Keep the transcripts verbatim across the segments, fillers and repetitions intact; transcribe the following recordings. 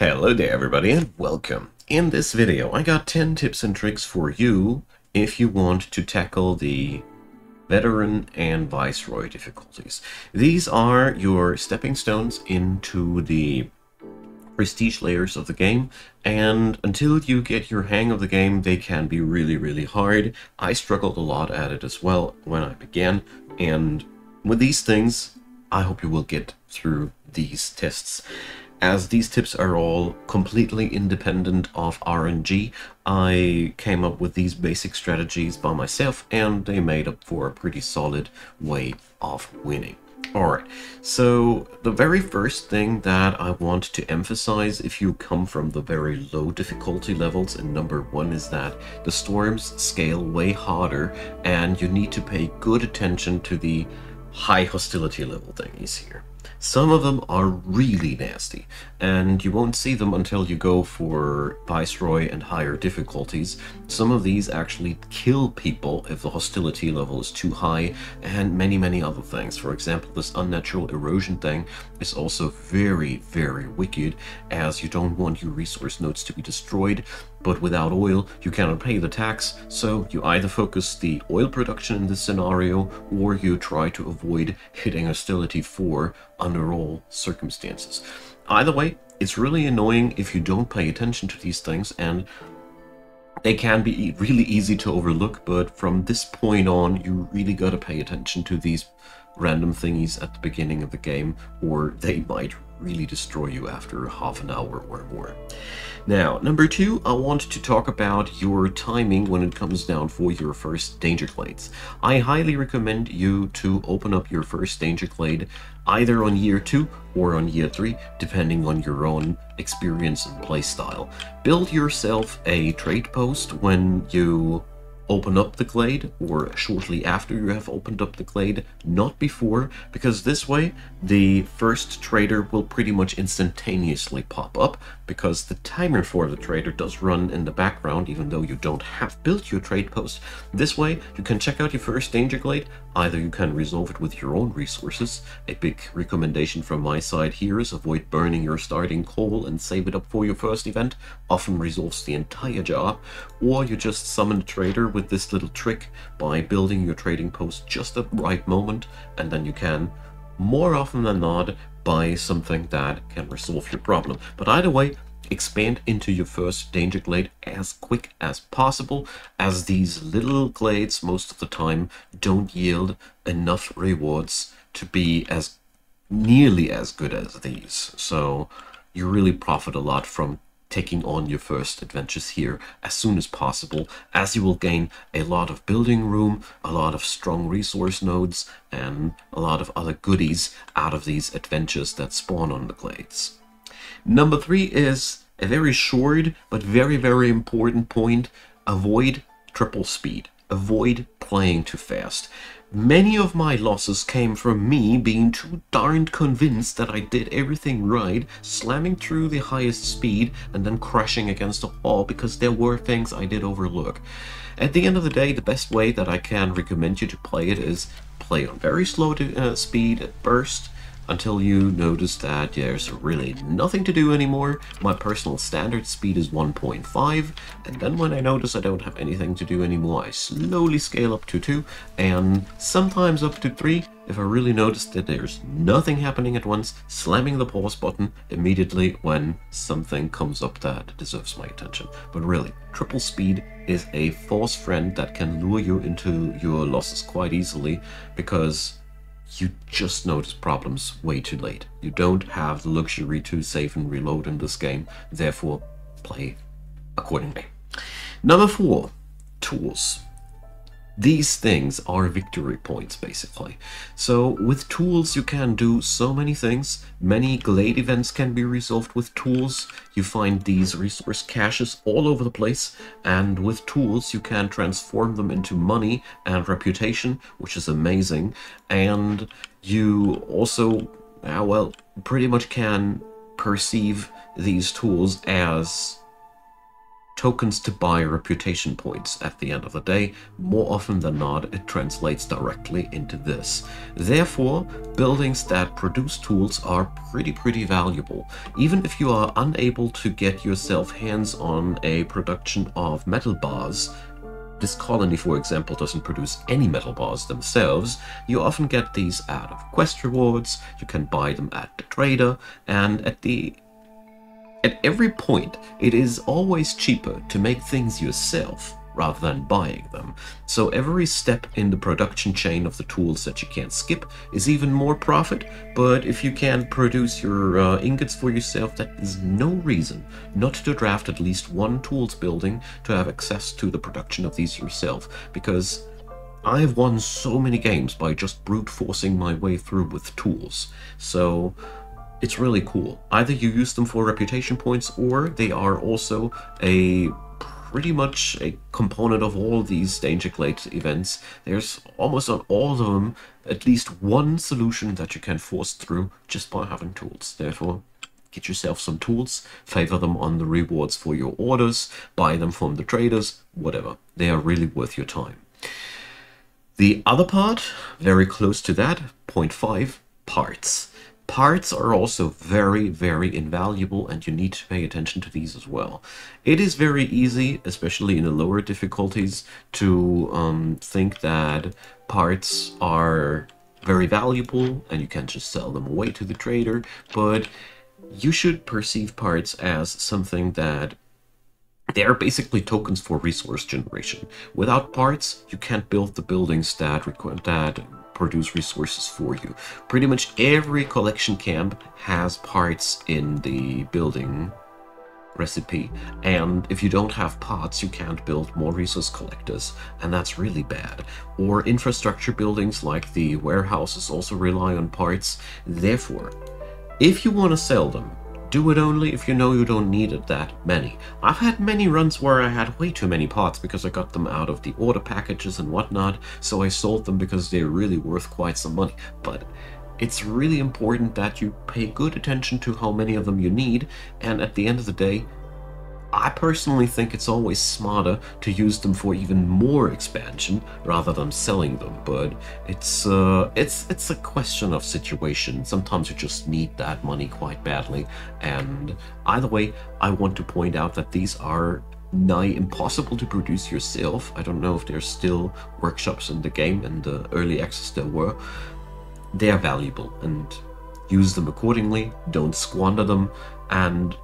Hello there everybody and welcome. In this video I got ten tips and tricks for you if you want to tackle the veteran and viceroy difficulties. These are your stepping stones into the prestige layers of the game, and until you get your hang of the game they can be really really hard. I struggled a lot at it as well when I began, and with these things I hope you will get through these tests. As these tips are all completely independent of R N G, I came up with these basic strategies by myself and they made up for a pretty solid way of winning. Alright, so the very first thing that I want to emphasize if you come from the very low difficulty levels in number one is that the storms scale way harder and you need to pay good attention to the high hostility level thingies here. Some of them are really nasty, and you won't see them until you go for Viceroy and higher difficulties. Some of these actually kill people if the hostility level is too high, and many, many other things. For example, this unnatural erosion thing is also very, very wicked, as you don't want your resource nodes to be destroyed, but without oil, you cannot pay the tax, so you either focus the oil production in this scenario, or you try to avoid hitting hostility four under all circumstances. Either way, it's really annoying if you don't pay attention to these things, and they can be really easy to overlook, but from this point on, you really gotta pay attention to these random thingies at the beginning of the game, or they might really destroy you after half an hour or more. Now, number two, I want to talk about your timing when it comes down for your first danger glades. I highly recommend you to open up your first danger glade either on year two or on year three, depending on your own experience and playstyle. Build yourself a trade post when you open up the glade, or shortly after you have opened up the glade, not before, because this way the first trader will pretty much instantaneously pop up, because the timer for the trader does run in the background even though you don't have built your trade post. This way you can check out your first danger glade, either you can resolve it with your own resources. A big recommendation from my side here is avoid burning your starting coal and save it up for your first event, often resolves the entire job, or you just summon a trader with this little trick by building your trading post just at the right moment, and then you can more often than not buy something that can resolve your problem. But either way, expand into your first danger glade as quick as possible, as these little glades most of the time don't yield enough rewards to be as nearly as good as these, so you really profit a lot from taking on your first adventures here as soon as possible, as you will gain a lot of building room, a lot of strong resource nodes, and a lot of other goodies out of these adventures that spawn on the glades. Number three is a very short but very very important point: avoid triple speed, avoid playing too fast. Many of my losses came from me being too darned convinced that I did everything right, slamming through the highest speed and then crashing against a wall because there were things I did overlook. At the end of the day, the best way that I can recommend you to play it is play on very slow to, uh, speed at first, until you notice that there's really nothing to do anymore. My personal standard speed is one point five, and then when I notice I don't have anything to do anymore, I slowly scale up to two, and sometimes up to three. If I really notice that there's nothing happening at once, slamming the pause button immediately when something comes up that deserves my attention. But really, triple speed is a false friend that can lure you into your losses quite easily, because you just notice problems way too late. You don't have the luxury to save and reload in this game, therefore play accordingly. Number four, tools. These things are victory points basically. So with tools you can do so many things. Many glade events can be resolved with tools. You find these resource caches all over the place, and with tools you can transform them into money and reputation, which is amazing. And you also, uh, well, pretty much can perceive these tools as tokens to buy reputation points. At the end of the day, more often than not, it translates directly into this. Therefore, buildings that produce tools are pretty, pretty valuable. Even if you are unable to get yourself hands on a production of metal bars, this colony, for example, doesn't produce any metal bars themselves. You often get these out of quest rewards, you can buy them at the trader, and at the at every point it is always cheaper to make things yourself rather than buying them. So every step in the production chain of the tools that you can't skip is even more profit. But if you can produce your uh, ingots for yourself, that is no reason not to draft at least one tools building to have access to the production of these yourself, because I've won so many games by just brute forcing my way through with tools. So it's really cool. Either you use them for reputation points, or they are also a pretty much a component of all these Dangerglade events. There's almost on all of them at least one solution that you can force through just by having tools. Therefore, get yourself some tools, favor them on the rewards for your orders, buy them from the traders, whatever. They are really worth your time. The other part, very close to that, point five, parts. Parts are also very, very invaluable, and you need to pay attention to these as well. It is very easy, especially in the lower difficulties, to um, think that parts are very valuable and you can just sell them away to the trader, but you should perceive parts as something that they are basically tokens for resource generation. Without parts, you can't build the buildings that require that produce resources for you. Pretty much every collection camp has parts in the building recipe, and if you don't have parts, you can't build more resource collectors, and that's really bad. Or infrastructure buildings like the warehouses also rely on parts. Therefore, if you want to sell them, do it only if you know you don't need it that many. I've had many runs where I had way too many parts because I got them out of the order packages and whatnot, so I sold them because they're really worth quite some money. But it's really important that you pay good attention to how many of them you need, and at the end of the day, I personally think it's always smarter to use them for even more expansion rather than selling them. But it's uh, it's it's a question of situation. Sometimes you just need that money quite badly, and either way, I want to point out that these are nigh impossible to produce yourself. I don't know if there's still workshops in the game, and the early access there were. They are valuable, and use them accordingly. Don't squander them, and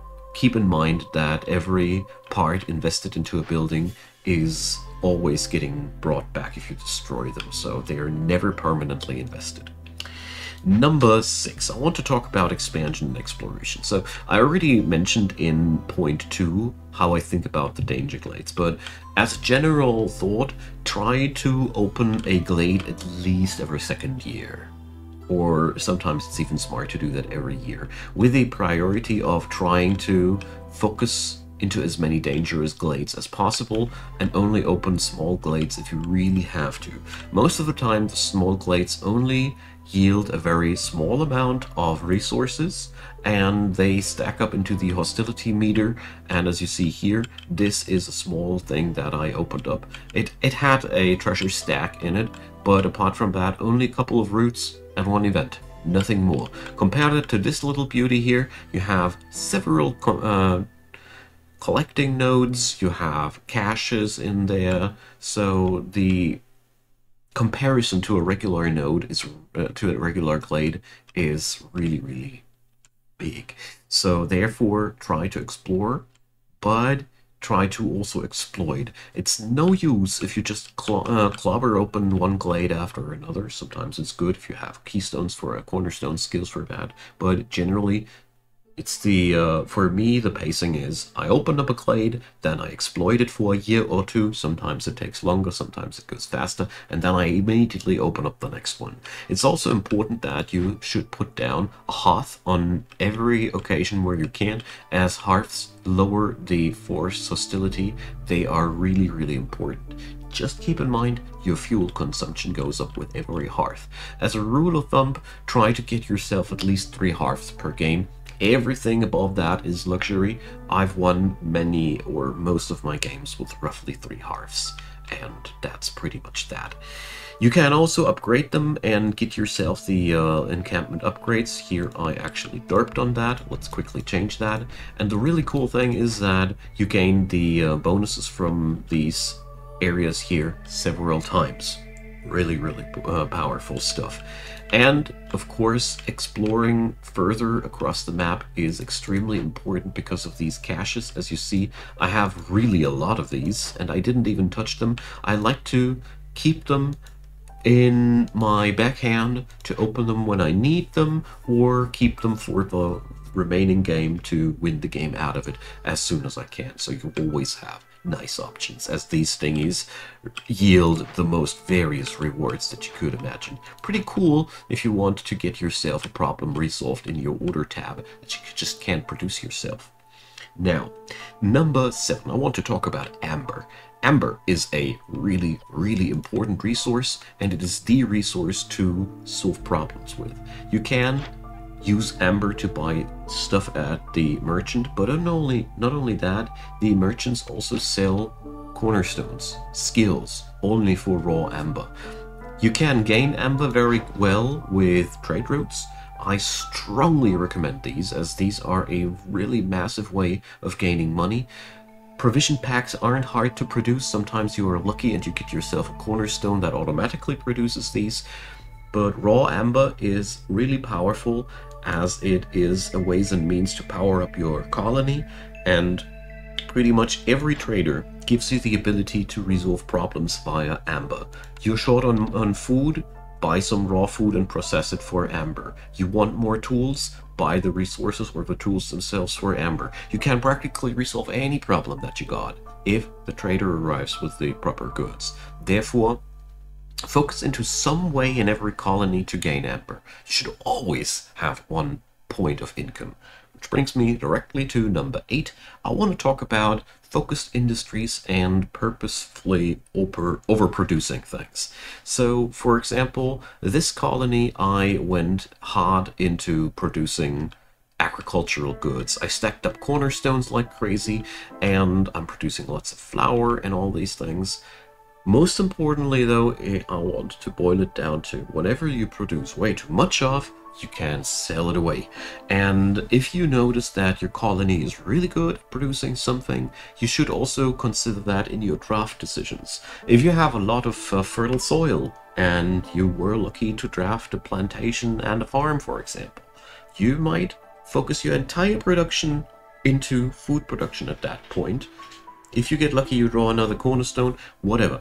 keep in mind that every part invested into a building is always getting brought back if you destroy them, so they are never permanently invested. Number six, I want to talk about expansion and exploration. So I already mentioned in point two how I think about the Dangerglades, but as a general thought, try to open a glade at least every second year. Or sometimes it's even smart to do that every year, with a priority of trying to focus into as many dangerous glades as possible, and only open small glades if you really have to. Most of the time, the small glades only yield a very small amount of resources, and they stack up into the hostility meter, and as you see here, this is a small thing that I opened up. It, it had a treasure stack in it, but apart from that, only a couple of routes and one event, nothing more. Compare that to this little beauty here. You have several co uh, collecting nodes, you have caches in there, so the comparison to a regular node is uh, to a regular glade is really, really big. So therefore, try to explore, but try to also exploit. It's no use if you just cl uh, clobber open one glade after another. Sometimes it's good if you have keystones for a cornerstone, skills for that, but generally it's the uh, for me the pacing is I open up a glade, then I exploit it for a year or two. Sometimes it takes longer, sometimes it goes faster, and then I immediately open up the next one. It's also important that you should put down a hearth on every occasion where you can, as hearths lower the force hostility. They are really, really important. Just keep in mind your fuel consumption goes up with every hearth. As a rule of thumb, try to get yourself at least three hearths per game. Everything above that is luxury. I've won many or most of my games with roughly three hearths, and that's pretty much that. You can also upgrade them and get yourself the uh, encampment upgrades. Here I actually derped on that. Let's quickly change that. And the really cool thing is that you gain the uh, bonuses from these areas here several times. Really, really uh, powerful stuff. And of course, exploring further across the map is extremely important because of these caches. As you see, I have really a lot of these, and I didn't even touch them. I like to keep them in my backhand to open them when I need them, or keep them for the remaining game to win the game out of it as soon as I can. So you always have nice options, as these thingies yield the most various rewards that you could imagine. Pretty cool if you want to get yourself a problem resolved in your order tab that you just can't produce yourself. Now, number seven, I want to talk about Amber. Amber is a really, really important resource, and it is the resource to solve problems with. You can use Amber to buy stuff at the merchant, but not only, not only that, the merchants also sell cornerstones, skills, only for raw Amber. You can gain Amber very well with trade routes. I strongly recommend these, as these are a really massive way of gaining money. Provision packs aren't hard to produce. Sometimes you are lucky and you get yourself a cornerstone that automatically produces these. But raw amber is really powerful, as it is a ways and means to power up your colony, and pretty much every trader gives you the ability to resolve problems via amber. You're short on, on food, buy some raw food and process it for amber. You want more tools? Buy the resources or the tools themselves for amber. You can practically resolve any problem that you got if the trader arrives with the proper goods. Therefore, focus into some way in every colony to gain amber. You should always have one point of income. Which brings me directly to number eight. I want to talk about focused industries and purposefully over overproducing things. So, for example, this colony, I went hard into producing agricultural goods. I stacked up cornerstones like crazy, and I'm producing lots of flour and all these things. Most importantly, though, I want to boil it down to whatever you produce way too much of, you can sell it away. And if you notice that your colony is really good at producing something, you should also consider that in your draft decisions. If you have a lot of uh, fertile soil and you were lucky to draft a plantation and a farm, for example, you might focus your entire production into food production at that point. If you get lucky, you draw another cornerstone, whatever.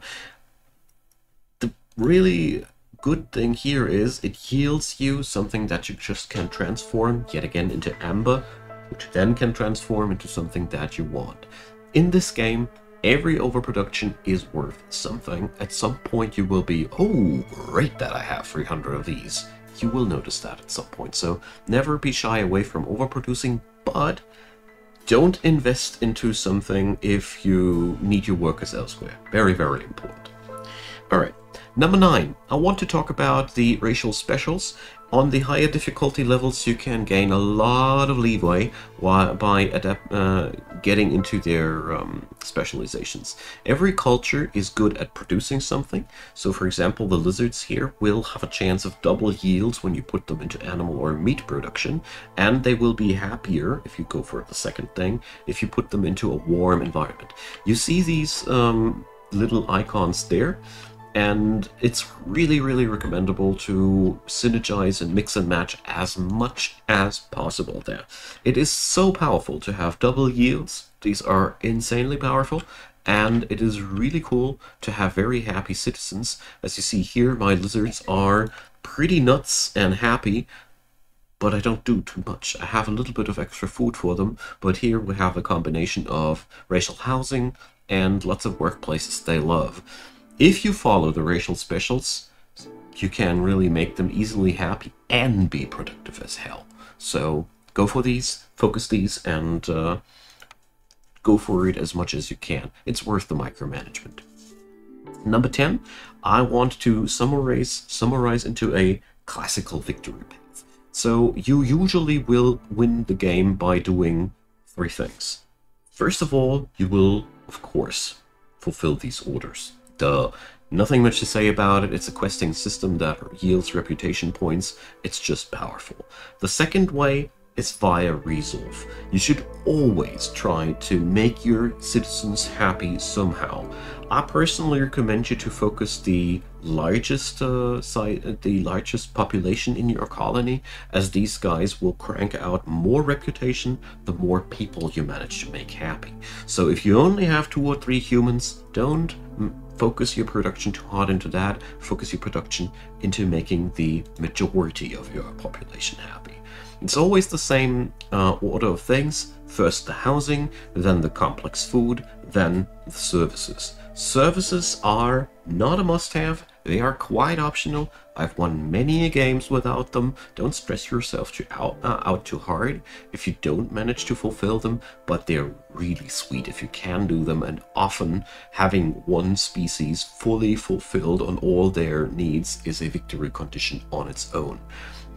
The really good thing here is it yields you something that you just can transform yet again into amber, which then can transform into something that you want. In this game, every overproduction is worth something. At some point you will be, oh, great that I have three hundred of these. You will notice that at some point. So never be shy away from overproducing, but don't invest into something if you need your workers elsewhere. Very, very important. All right, number nine. I want to talk about the racial specials. On the higher difficulty levels, you can gain a lot of leeway while, by adapt, uh, getting into their um, specializations. Every culture is good at producing something. So, for example, the lizards here will have a chance of double yields when you put them into animal or meat production, and they will be happier if you go for the second thing if you put them into a warm environment. You see these um, little icons there. And it's really, really recommendable to synergize and mix and match as much as possible there. It is so powerful to have double yields. These are insanely powerful. And it is really cool to have very happy citizens. As you see here, my lizards are pretty nuts and happy, but I don't do too much. I have a little bit of extra food for them, but here we have a combination of racial housing and lots of workplaces they love. If you follow the racial specials, you can really make them easily happy and be productive as hell. So go for these, focus these, and uh, go for it as much as you can. It's worth the micromanagement. Number ten, I want to summarize, summarize into a classical victory path. So you usually will win the game by doing three things. First of all, you will, of course, fulfill these orders. Duh. Nothing much to say about it. It's a questing system that yields reputation points. It's just powerful. The second way is via resolve. You should always try to make your citizens happy somehow. I personally recommend you to focus the largest uh, site, the largest population in your colony, as these guys will crank out more reputation the more people you manage to make happy. So if you only have two or three humans, don't focus your production too hard into that. Focus your production into making the majority of your population happy. It's always the same uh, order of things. First the housing, then the complex food, then the services. Services are not a must-have, they are quite optional. I've won many games without them. Don't stress yourself too out, uh, out too hard if you don't manage to fulfill them, but they're really sweet if you can do them, and often having one species fully fulfilled on all their needs is a victory condition on its own.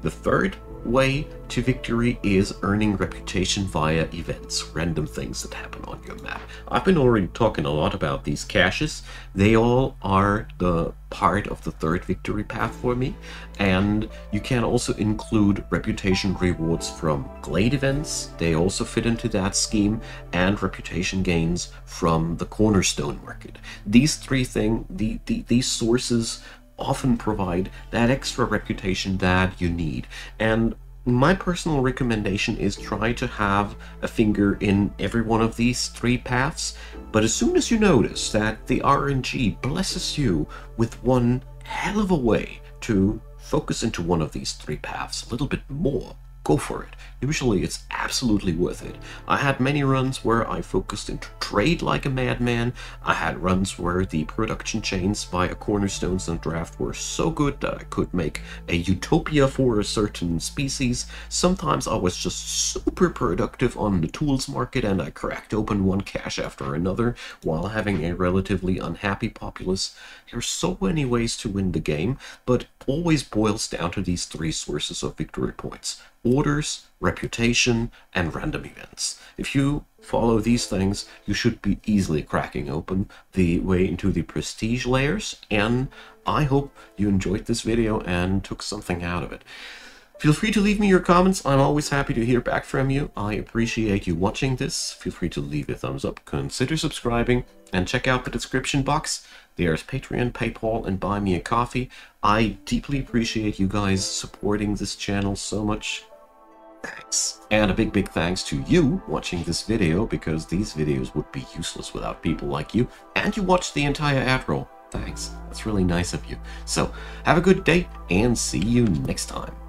The third way to victory is earning reputation via events, random things that happen on your map. I've been already talking a lot about these caches. They all are the part of the third victory path for me, and you can also include reputation rewards from glade events. They also fit into that scheme, and reputation gains from the cornerstone market. These three things, the, the, these sources often provide that extra reputation that you need. And my personal recommendation is try to have a finger in every one of these three paths, but as soon as you notice that the R N G blesses you with one hell of a way to focus into one of these three paths a little bit more, go for it. Usually it's absolutely worth it. I had many runs where I focused into trade like a madman. I had runs where the production chains via cornerstones and draft were so good that I could make a utopia for a certain species. Sometimes I was just super productive on the tools market and I cracked open one cache after another while having a relatively unhappy populace. There are so many ways to win the game, but it always boils down to these three sources of victory points: orders, reputation, and random events. If you follow these things, you should be easily cracking open the way into the prestige layers, and I hope you enjoyed this video and took something out of it. Feel free to leave me your comments. I'm always happy to hear back from you. I appreciate you watching this. Feel free to leave a thumbs up, consider subscribing, and check out the description box. There's Patreon, PayPal, and Buy Me a Coffee. I deeply appreciate you guys supporting this channel so much. Thanks. And a big, big thanks to you watching this video, because these videos would be useless without people like you. And you watched the entire ad roll. Thanks. That's really nice of you. So have a good day and see you next time.